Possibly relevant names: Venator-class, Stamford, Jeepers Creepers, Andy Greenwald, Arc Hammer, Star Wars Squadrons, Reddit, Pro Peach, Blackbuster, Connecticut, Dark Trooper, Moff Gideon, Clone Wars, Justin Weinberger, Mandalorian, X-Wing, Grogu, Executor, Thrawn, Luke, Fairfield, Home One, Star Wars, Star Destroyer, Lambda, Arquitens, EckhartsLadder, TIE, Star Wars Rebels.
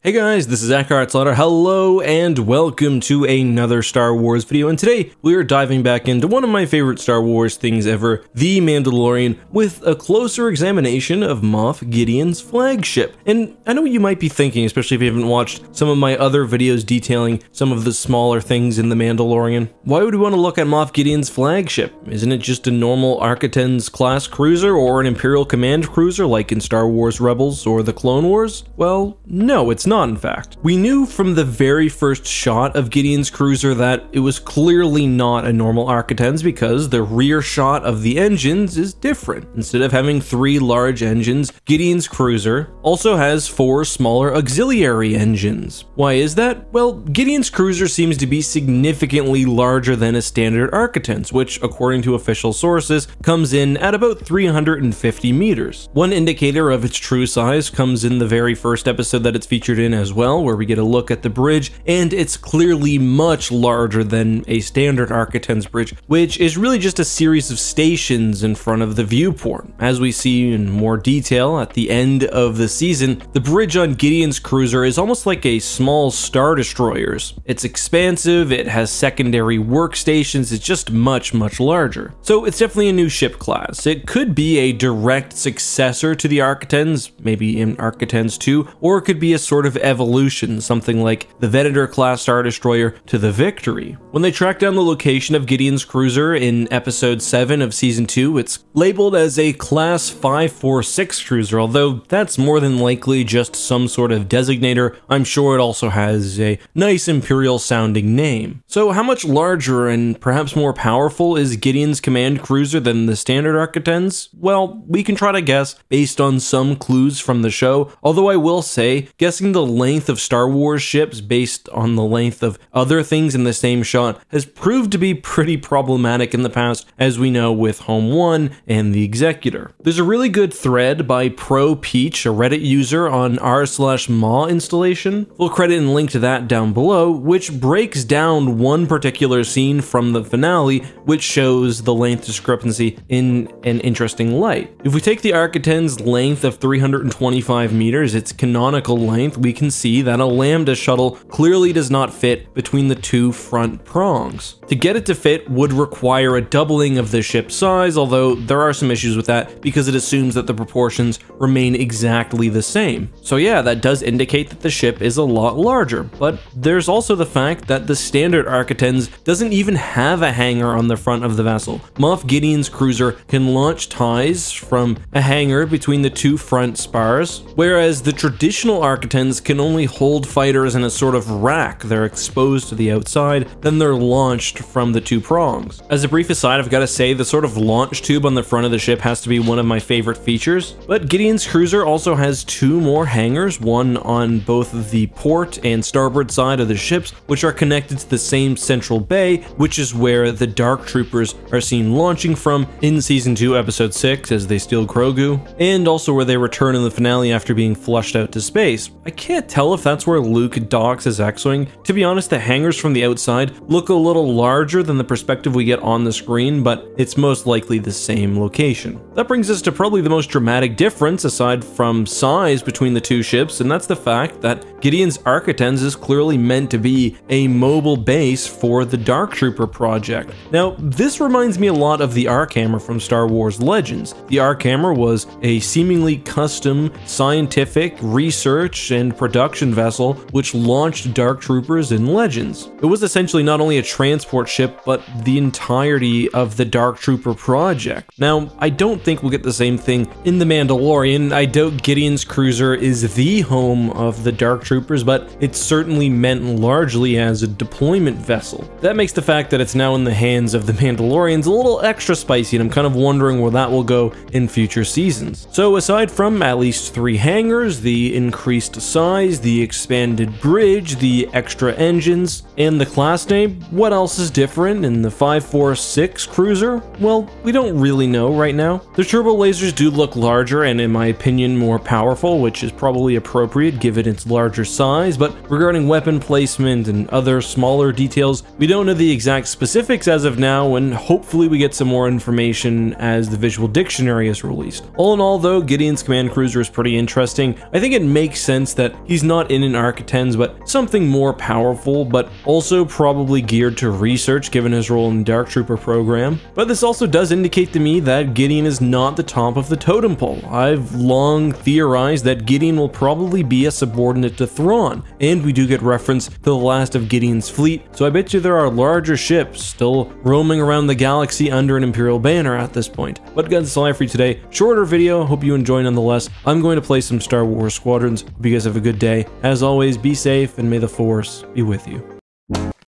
Hey guys, this is EckhartsLadder. Hello and welcome to another Star Wars video, and today we are diving back into one of my favorite Star Wars things ever, The Mandalorian, with a closer examination of Moff Gideon's flagship. And I know what you might be thinking, especially if you haven't watched some of my other videos detailing some of the smaller things in The Mandalorian. Why would we want to look at Moff Gideon's flagship? Isn't it just a normal Arquitens class cruiser or an Imperial Command cruiser like in Star Wars Rebels or the Clone Wars? Well, no, it's not, in fact. We knew from the very first shot of Gideon's cruiser that it was clearly not a normal Arquitens because the rear shot of the engines is different. Instead of having three large engines, Gideon's cruiser also has four smaller auxiliary engines. Why is that? Well, Gideon's cruiser seems to be significantly larger than a standard Arquitens, which, according to official sources, comes in at about 350 meters. One indicator of its true size comes in the very first episode that it's featured in as well, where we get a look at the bridge, and it's clearly much larger than a standard Arquitens bridge, which is really just a series of stations in front of the viewport. As we see in more detail at the end of the season, the bridge on Gideon's cruiser is almost like a small Star Destroyer's. It's expansive, it has secondary workstations, it's just much, much larger. So it's definitely a new ship class. It could be a direct successor to the Arquitens, maybe in Arquitens 2, or it could be a sort of evolution, something like the Venator-class Star Destroyer to the Victory. When they track down the location of Gideon's cruiser in episode 7 of season 2, it's labeled as a class 546 cruiser, although that's more than likely just some sort of designator. I'm sure it also has a nice imperial sounding name. So how much larger and perhaps more powerful is Gideon's command cruiser than the standard Arquitens? Well, we can try to guess based on some clues from the show, although I will say guessing the length of Star Wars ships based on the length of other things in the same shot has proved to be pretty problematic in the past, as we know with Home One and the Executor. There's a really good thread by Pro Peach, a Reddit user, on r/maw installation. Full credit and link to that down below, which breaks down one particular scene from the finale, which shows the length discrepancy in an interesting light. If we take the Arquitens' length of 325 meters, its canonical length, we can see that a Lambda shuttle clearly does not fit between the two front prongs. To get it to fit would require a doubling of the ship's size, although there are some issues with that because it assumes that the proportions remain exactly the same. So yeah, that does indicate that the ship is a lot larger, but there's also the fact that the standard Arquitens doesn't even have a hangar on the front of the vessel. Moff Gideon's cruiser can launch TIEs from a hangar between the two front spars, whereas the traditional Arquitens can only hold fighters in a sort of rack. They're exposed to the outside, then they're launched from the two prongs. As a brief aside, I've got to say the sort of launch tube on the front of the ship has to be one of my favorite features. But Gideon's cruiser also has two more hangars, one on both the port and starboard side of the ships, which are connected to the same central bay, which is where the Dark Troopers are seen launching from in season 2 episode 6 as they steal Grogu, and also where they return in the finale after being flushed out to space. I can't tell if that's where Luke docks his X-Wing. To be honest, the hangars from the outside look a little larger than the perspective we get on the screen, but it's most likely the same location. That brings us to probably the most dramatic difference aside from size between the two ships, and that's the fact that Gideon's Arquitens is clearly meant to be a mobile base for the Dark Trooper project. Now, this reminds me a lot of the Arc Hammer from Star Wars Legends. The Arc Hammer was a seemingly custom scientific research and production vessel which launched Dark Troopers in Legends. It was essentially not only a transport ship, but the entirety of the Dark Trooper project. Now, I don't think we'll get the same thing in The Mandalorian. I doubt Gideon's cruiser is the home of the Dark Troopers, but it's certainly meant largely as a deployment vessel. That makes the fact that it's now in the hands of the Mandalorians a little extra spicy, and I'm kind of wondering where that will go in future seasons. So aside from at least three hangars, the increased size, the expanded bridge, the extra engines, and the class name, what else is different in the 546 cruiser? Well, we don't really know right now. The turbo lasers do look larger and, in my opinion, more powerful, which is probably appropriate given its larger size, but regarding weapon placement and other smaller details, we don't know the exact specifics as of now, and hopefully we get some more information as the visual dictionary is released. All in all though, Gideon's command cruiser is pretty interesting. I think it makes sense that that he's not in an Arquitens, but something more powerful, but also probably geared to research given his role in the Dark Trooper program. But this also does indicate to me that Gideon is not the top of the totem pole. I've long theorized that Gideon will probably be a subordinate to Thrawn, and we do get reference to the last of Gideon's fleet, so I bet you there are larger ships still roaming around the galaxy under an Imperial banner at this point. But guys, that's all I have for you today. Shorter video, hope you enjoy nonetheless. I'm going to play some Star Wars Squadrons. Hope you guys have a good day. As always, be safe and may the Force be with you.